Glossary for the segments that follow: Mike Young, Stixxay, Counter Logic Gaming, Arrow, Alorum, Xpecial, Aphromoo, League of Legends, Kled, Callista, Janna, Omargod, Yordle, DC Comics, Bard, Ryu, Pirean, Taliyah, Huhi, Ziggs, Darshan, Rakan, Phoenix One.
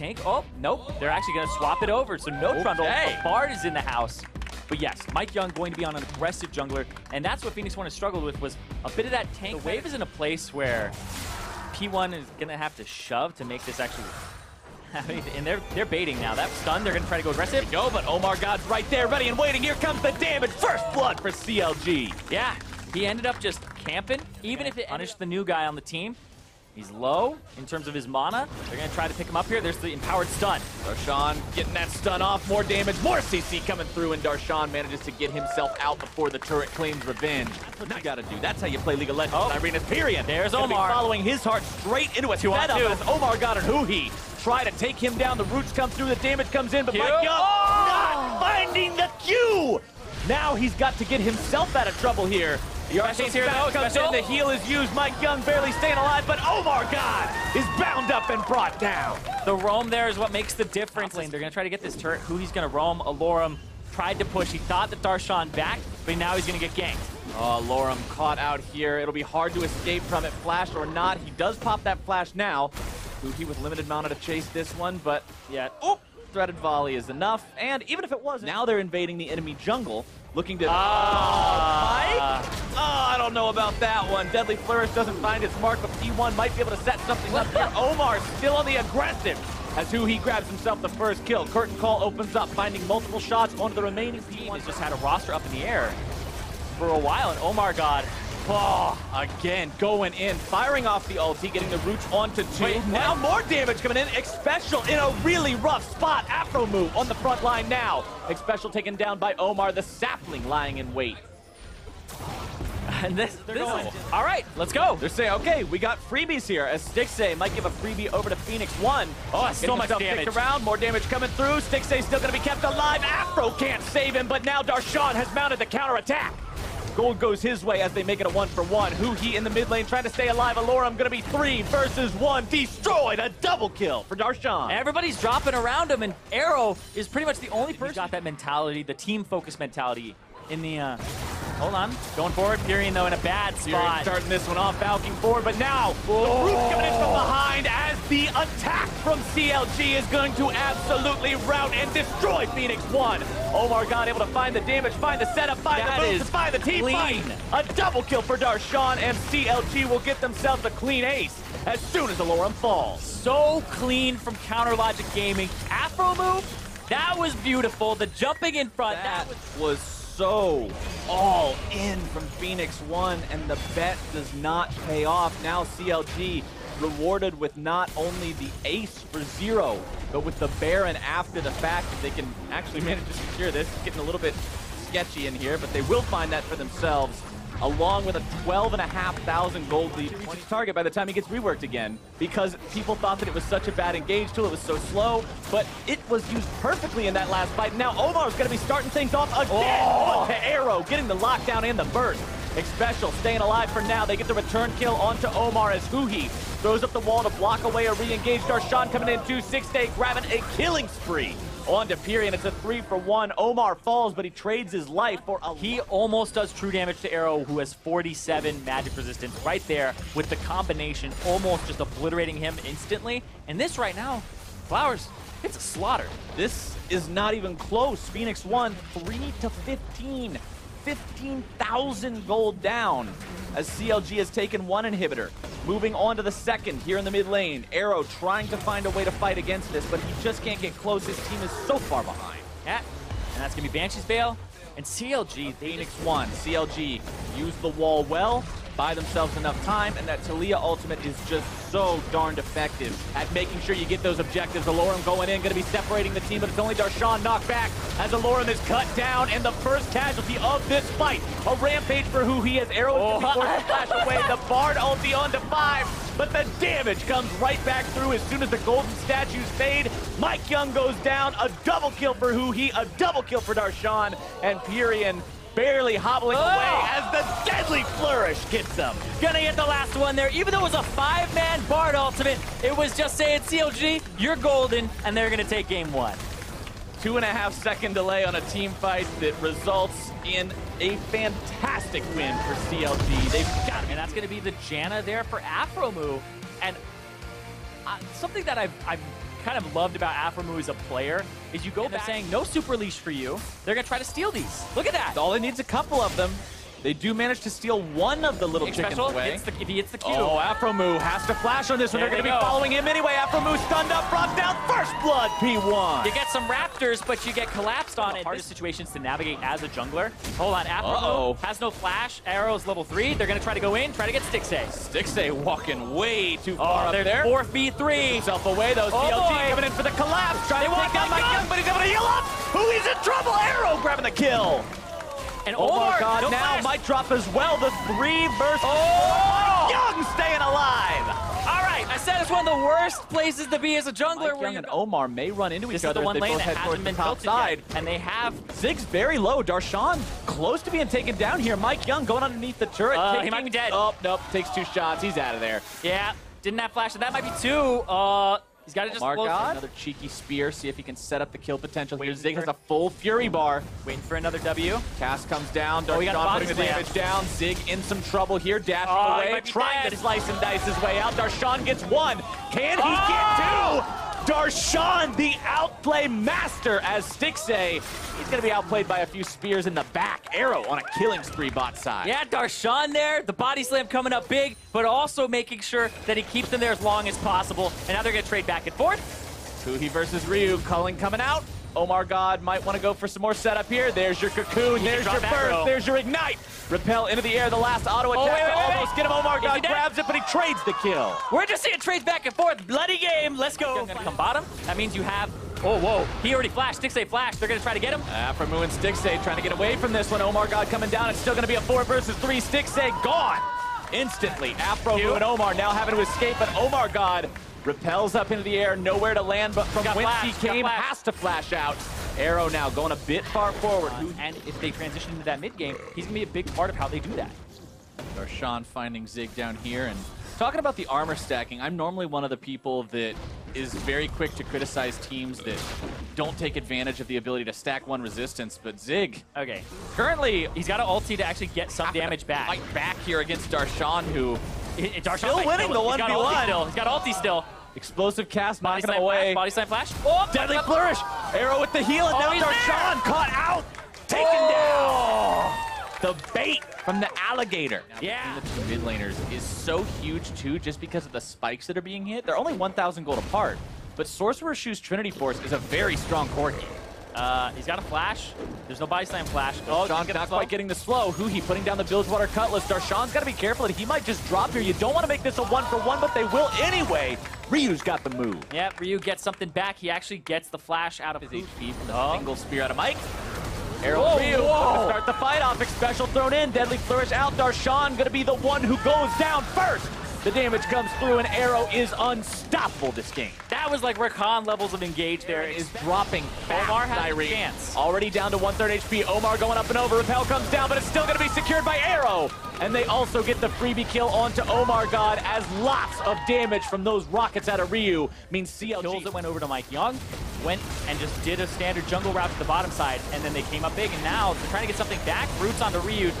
Tank, oh, nope. They're actually going to swap it over, so no trundle. Okay. Bard is in the house. But yes, Mike Young going to be on an aggressive jungler, and that's what Phoenix One has struggled with, was a bit of that tank. The wave is in a place where P1 is going to have to shove to make this actually... And they're baiting now. That stun, they're going to try to go aggressive. Go, but Omargod's right there, ready and waiting. Here comes the damage. First blood for CLG. Yeah, he ended up just camping, even if it punished the new guy on the team. He's low in terms of his mana. They're going to try to pick him up here. There's the empowered stun. Darshan getting that stun off. More damage, more CC coming through, and Darshan manages to get himself out before the turret claims revenge. That's what you got to do. That's how you play League of Legends. Oh, Irena's Pirean. There's Omar. Following his heart straight into a setup as Omargod and Huhi try to take him down. The roots come through. The damage comes in, but Mike Young not finding the Q. Now he's got to get himself out of trouble here. Special's here though, comes in, the heal is used, Mike Young barely staying alive, but Omargod is bound up and brought down. The roam there is what makes the difference. They're going to try to get this turret. Huhi's going to roam. Alorum tried to push. He thought that Darshan backed, but now he's going to get ganked. Oh, Alorum caught out here. It'll be hard to escape from it, flash or not. He does pop that flash now. Huhi with limited mana to chase this one, but yeah, oh, threaded volley is enough. And even if it wasn't, now they're invading the enemy jungle, looking to... I don't know about that one. Deadly Flourish doesn't find its mark, but P1 might be able to set something up here. Omar still on the aggressive as Huhi grabs himself the first kill. Curtain Call opens up, finding multiple shots on the remaining team. He's just had a roster up in the air for a while, and Omargod, again, going in, firing off the ulti, getting the roots onto two. Wait, now more damage coming in. Xpecial in a really rough spot. Aphromoo on the front line now. Xpecial taken down by Omar, the sapling lying in wait. And all right, let's go. They're saying, okay, we got freebies here. As Stixxay might give a freebie over to Phoenix One. Oh, so much damage. Around. More damage coming through. Stixxay's still going to be kept alive. Afro can't save him, but now Darshan has mounted the counterattack. Gold goes his way as they make it a 1-for-1. Huhi in the mid lane trying to stay alive. Alorum going to be 3 versus 1. Destroyed. A double kill for Darshan. Everybody's dropping around him, and Arrow is pretty much the only person who's got that mentality, the team-focused mentality in the... Hold on. Going forward. Pirean, though, in a bad spot. Pirean starting this one off, falking forward, but now the roof coming in from behind as the attack from CLG is going to absolutely rout and destroy Phoenix One. Omargod able to find the damage, find the setup, find the moves, find the team fight. A double kill for Darshan, and CLG will get themselves a clean ace as soon as Alorum falls. So clean from Counter Logic Gaming. Afro move, that was beautiful. The jumping in front, that was so all in from Phoenix One, and the bet does not pay off. Now CLG rewarded with not only the ace for 0, but with the Baron after the fact. If they can actually manage to secure this, it's getting a little bit sketchy in here, but they will find that for themselves, along with a 12,500 gold lead. Reaches target by the time he gets reworked again, because people thought that it was such a bad engage tool, it was so slow, but it was used perfectly in that last fight. Now Omar's gonna be starting things off again. On to Arrow, getting the lockdown and the burst. Xpecial staying alive for now. They get the return kill onto Omar as Huhi throws up the wall to block away a re-engage. Darshan coming in 2-6-day, grabbing a killing spree. On to Pirean, it's a 3-for-1. Omar falls, but he trades his life for a... He almost does true damage to Arrow, who has 47 magic resistance right there with the combination, almost just obliterating him instantly. And this right now, Flowers, it's a slaughter. This is not even close. Phoenix One, 3-15. 15,000 gold down as CLG has taken one inhibitor. Moving on to the second here in the mid lane. Arrow trying to find a way to fight against this, but he just can't get close. His team is so far behind. Yeah, and that's going to be Banshee's Veil. And CLG, Phoenix One. CLG used the wall well, buy themselves enough time, and that Taliyah ultimate is just so darned effective at making sure you get those objectives. Alorum going in, gonna be separating the team, but it's only Darshan knocked back as Alorum is cut down, and the first casualty of this fight, a rampage for Huhi as Arrow is gonna be forced to flash away. The Bard ulti onto 5, but the damage comes right back through as soon as the golden statues fade. Mike Young goes down, a double kill for Huhi, a double kill for Darshan, and Pirean barely hobbling away as the Deadly Flourish gets them. Gonna get the last one there. Even though it was a 5-man Bard ultimate, it was just saying, CLG, you're golden, and they're gonna take game one. 2.5-second delay on a team fight that results in a fantastic win for CLG. They've got it. And that's gonna be the Janna there for Aphromoo. And something that I've kind of loved about Aphromoo as a player is you go back saying, no super leash for you. They're going to try to steal these. Look at that. All it needs a couple of them. They do manage to steal one of the little chickens away. If he hits the Q. Oh, Aphromoo has to flash on this one. They're going to be following him anyway. Aphromoo stunned up, brought down, first blood, P1. You get some Raptors, but you get collapsed on it. The hardest situations to navigate as a jungler. Hold on, Aphromoo has no flash. Arrow's level 3. They're going to try to go in, try to get Stixxay. Stixxay walking way too far up there. 4v3. Himself away, though. CLG coming in for the collapse. Trying to take down Mike Young, but he's able to heal up. Huhi's in trouble. Arrow grabbing the kill. And Omargod now might drop as well. The 3 versus Young staying alive. All right, I said it's one of the worst places to be as a jungler. Mike Young and Omar may run into each other. This is the one lane that hasn't been built yet. And they have Ziggs very low. Darshan close to being taken down here. Mike Young going underneath the turret. He might be dead. Oh, nope, takes 2 shots. He's out of there. Yeah, didn't have flash. That might be 2. He's got to just close another cheeky spear, see if he can set up the kill potential. Ziggs has a full Fury bar. Waiting for another W. Cass comes down. Darshan putting the damage down. Zig in some trouble here. Dashing away. Trying to slice and dice his way out. Darshan gets 1. Can he get 2? Darshan, the outplay master, as Stixxay. He's going to be outplayed by a few spears in the back. Arrow on a killing spree bot side. Yeah, Darshan there. The body slam coming up big, but also making sure that he keeps them there as long as possible. And now they're going to trade back and forth. Huhi versus Ryu. Culling coming out. Omargod might want to go for some more setup here. There's your Cocoon. There's your Burst. There's your Ignite. Repel into the air. The last auto attack almost get him. Omargod grabs it, but he trades the kill. We're just seeing trades back and forth. Bloody game. Let's go. Going to come bottom. That means you have... Oh, whoa. He already flashed. Stixxay flashed. They're going to try to get him. Aphromoo and Stixxay trying to get away from this one. Omargod coming down. It's still going to be a 4 versus 3. Stixxay gone instantly. Aphromoo and Omar now having to escape, but Omargod repels up into the air. Nowhere to land, but from whence he came has to flash out. Arrow now going a bit far forward. And if they transition into that mid game, he's going to be a big part of how they do that. Darshan finding Zig down here. And talking about the armor stacking, I'm normally one of the people that is very quick to criticize teams that don't take advantage of the ability to stack 1 resistance, but Zig... Okay. Currently, he's got an ulti to actually get some damage back. Fight back here against Darshan, who... Darshan still winning the 1v1. He's got ulti still. Explosive cast, knocking him away. Body slam flash. Oh, deadly flourish. Arrow with the heal, and now Darshan caught out. Taken down. The bait from the alligator. Yeah. The 2 mid laners is so huge, too, just because of the spikes that are being hit. They're only 1,000 gold apart, but Sorcerer Shoe's Trinity Force is a very strong core game. He's got a flash. There's no body slam flash. Oh, Darshan's not quite getting the slow. Huhi putting down the Bilgewater Cutlass. Darshan's got to be careful that he might just drop here. You don't want to make this a 1-for-1, but they will anyway. Ryu's got the move. Yeah, Ryu gets something back. He actually gets the flash out of his HP from the single spear out of Mike. Arrow Ryu to start the fight off. Xpecial thrown in. Deadly Flourish out. Darshan gonna be the one who goes down first. The damage comes through, and Arrow is unstoppable this game. That was like Rakan levels of engage there. Is dropping fast. Omar has a chance. Already down to 1/3 HP. Omar going up and over. Repel comes down, but it's still gonna be secured by Arrow. And they also get the freebie kill onto Omargod, as lots of damage from those rockets out of Ryu means CLG. Kills that went over to Mike Young, went and just did a standard jungle route to the bottom side, and then they came up big, and now they're trying to get something back. Roots onto Ryu.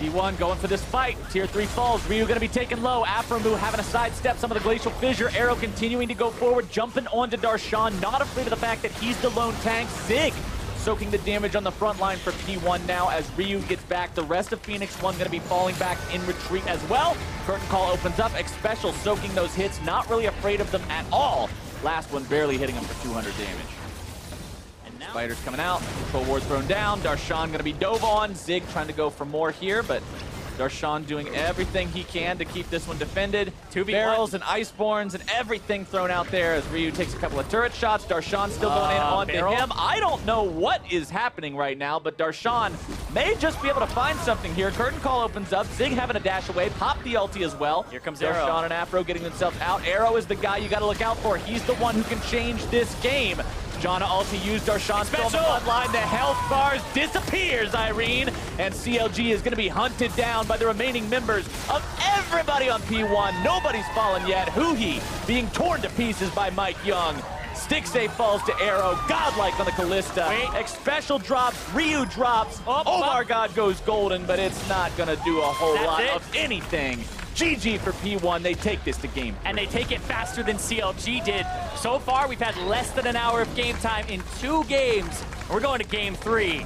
T1 going for this fight. Tier 3 falls. Ryu going to be taken low. Aphromoo having a sidestep. Some of the Glacial Fissure. Arrow continuing to go forward, jumping onto Darshan. Not afraid of the fact that he's the lone tank. Zig soaking the damage on the front line for P1 now as Ryu gets back. The rest of Phoenix One going to be falling back in retreat as well. Curtain Call opens up. Xpecial soaking those hits. Not really afraid of them at all. Last one barely hitting him for 200 damage. Spiders coming out, Control Ward's thrown down, Darshan gonna be dove on, Zig trying to go for more here, but Darshan doing everything he can to keep this one defended. 2v1. Barrels and Iceborns and everything thrown out there as Ryu takes a couple of turret shots. Darshan still going in onto him. I don't know what is happening right now, but Darshan may just be able to find something here. Curtain Call opens up. Zig having a dash away. Pop the ulti as well. Here comes Darshan and Aphro getting themselves out. Arrow is the guy you gotta look out for. He's the one who can change this game. Janna ulti used. Darshan still on the bloodline. The health bars disappears, Irene. And CLG is gonna be hunted down by the remaining members of everybody on P1. Nobody's fallen yet. Huhi being torn to pieces by Mike Young. Stixxay falls to Arrow, godlike on the Callista. Xpecial drops, Ryu drops. Omargod goes golden, but it's not gonna do a whole lot of anything. GG for P1. They take this to game. And they take it faster than CLG did. So far, we've had less than an hour of game time in 2 games. We're going to game 3.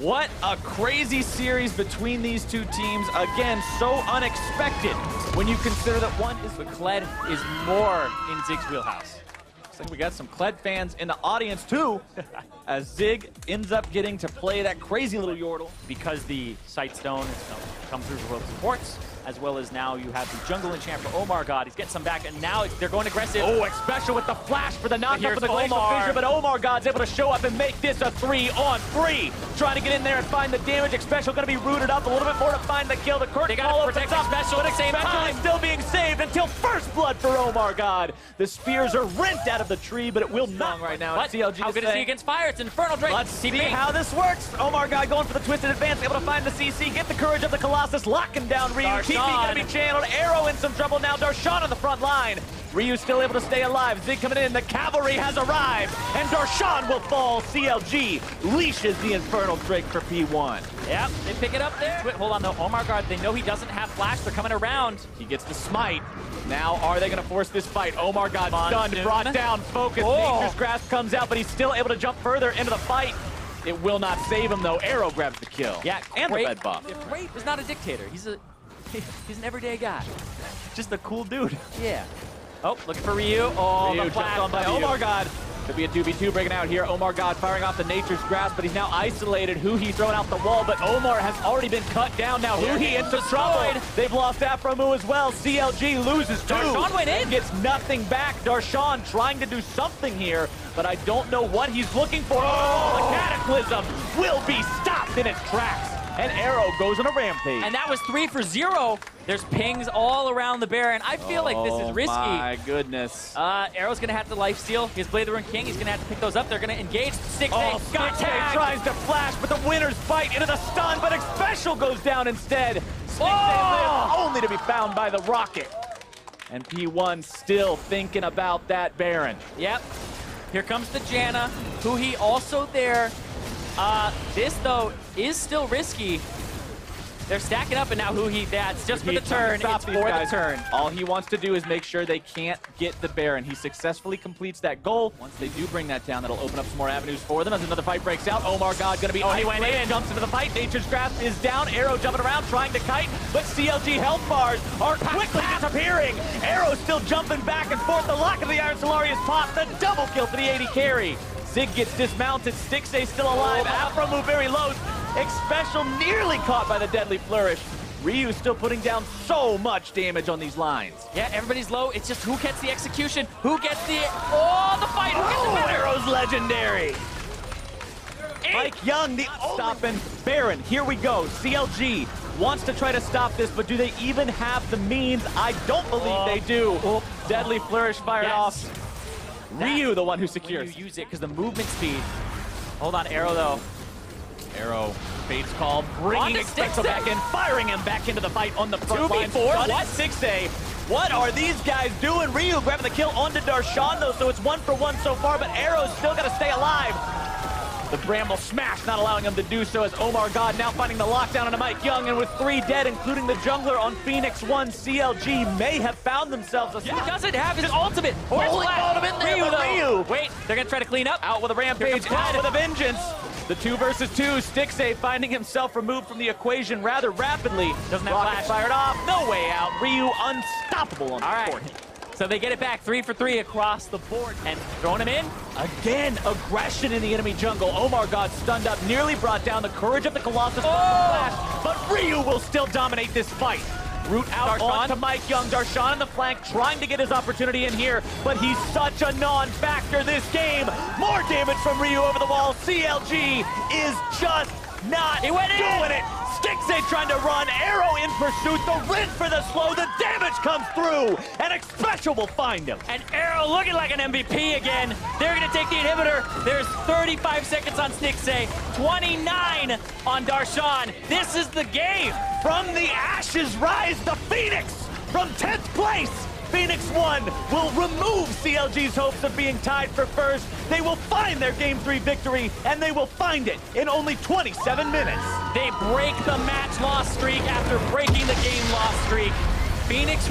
What a crazy series between these two teams. Again, so unexpected when you consider that one is the Kled is more in Ziggs' wheelhouse. Looks like we got some Kled fans in the audience too, as Ziggs ends up getting to play that crazy little Yordle because the Sight Stone has come through the world supports, as well as now you have the jungle enchant for Omargod. He's getting some back, and now they're going aggressive. Oh, Xpecial with the flash for the knockup for the glacial fissure, but Omargod's able to show up and make this a 3-on-3. Trying to get in there and find the damage. Xpecial going to be rooted up a little bit more to find the kill. The curtain call opens up, but Xpecial is still being saved until first blood for Omargod. The spears are rinsed out of the tree, but it will not right now. But CLG how good is he against fire? It's Infernal Drake. Let's see how this works. Omargod going for the twisted advance, able to find the CC, get the courage of the Colossus, locking down Ryu. Darshan. TP gonna be channeled, Arrow in some trouble now, Darshan on the front line. Ryu's still able to stay alive, Ziggs coming in, the cavalry has arrived, and Darshan will fall. CLG leashes the Infernal Drake for P1. Yep, they pick it up there. Hold on though, Omargod, they know he doesn't have flash, they're coming around. He gets the smite. Now are they gonna force this fight? Omargod stunned, brought down, focused, Nature's Grasp comes out, but he's still able to jump further into the fight. It will not save him though, Arrow grabs the kill. Yeah, and the red buff. Great is not a dictator, He's an everyday guy. Just a cool dude. Yeah. Oh, looking for Ryu. Oh, Ryu the flash on by Omargod. Could be a 2v2 breaking out here. Omargod firing off the Nature's Grasp, but he's now isolated. Huhi throwing out the wall, but Omar has already been cut down now. Huhi into trouble. They've lost Aphromoo as well. CLG loses 2. Darshan went in. Gets nothing back. Darshan trying to do something here, but I don't know what he's looking for. Oh, the Cataclysm will be stopped in its tracks. And Arrow goes on a rampage. And that was 3 for 0. There's pings all around the Baron. I feel like this is risky. Oh my goodness. Arrow's gonna have to lifesteal. He has Blade of the Rune King. He's gonna have to pick those up. They're gonna engage. Stixxay tries to flash, but the winners fight into the stun, but Xpecial goes down instead. Stixxay lives, only to be found by the rocket. And P1 still thinking about that Baron. Yep. Here comes the Janna. Huhi also there. This, though, is still risky. They're stacking up, and now Huhi, that's just for the turn. It's for the turn. All he wants to do is make sure they can't get the Baron. He successfully completes that goal. Once they do bring that down, that'll open up some more avenues for them as another fight breaks out. Omargod gonna be isolated, jumps into the fight. Nature's Grasp is down. Arrow jumping around, trying to kite, but CLG health bars are quickly disappearing. Arrow still jumping back and forth. The lock of the Iron Solarius pop. The double kill for the AD carry. Ziggs gets dismounted, Stixxay still alive, Aphromoo very low, Xpecial nearly caught by the Deadly Flourish. Ryu's still putting down so much damage on these lines. Yeah, everybody's low, it's just who gets the execution, who gets the... Oh, the fight, who gets the better? Arrow's legendary! Mike Young, the stopping Baron, here we go, CLG wants to try to stop this, but do they even have the means? I don't believe they do. Deadly Flourish fired off. Ryu, the one who secures. When you use it because the movement speed. Hold on, Arrow though. Arrow, Fate's Call, bringing Xpecial back in, firing him back into the fight on the front line. 2v4, what? Stixxay. What are these guys doing? Ryu grabbing the kill onto Darshan though, so it's 1 for 1 so far, but Arrow's still got to stay alive. The Bramble smash, not allowing him to do so as Omargod now finding the lockdown on Mike Young, and with 3 dead, including the jungler on Phoenix One, CLG may have found themselves a spot. He doesn't have his ultimate. Or his ultimate there, Ryu. Wait, they're gonna try to clean up. Out with a rampage, out with a vengeance. The 2 versus 2, Stixxay finding himself removed from the equation rather rapidly. Doesn't have flash. Fired off, no way out. Ryu unstoppable on the court. So they get it back, 3 for 3 across the board. And throwing him in, again, aggression in the enemy jungle. Omargod stunned up, nearly brought down. The courage of the Colossus flash, but Ryu will still dominate this fight. Root out onto Mike Young. Darshan on the flank, trying to get his opportunity in here, but he's such a non-factor this game. More damage from Ryu over the wall. CLG is just not doing it. Stixxay trying to run, Arrow in pursuit, the rinse for the slow, the damage comes through, and Xpecial will find him. And Arrow looking like an MVP again. They're gonna take the inhibitor. There's 35 seconds on Stixxay, 29 on Darshan. This is the game. From the ashes rise the Phoenix from 10th place. Phoenix One will remove CLG's hopes of being tied for first. They will find their Game 3 victory, and they will find it in only 27 minutes. They break the match loss streak after breaking the game loss streak. Phoenix One.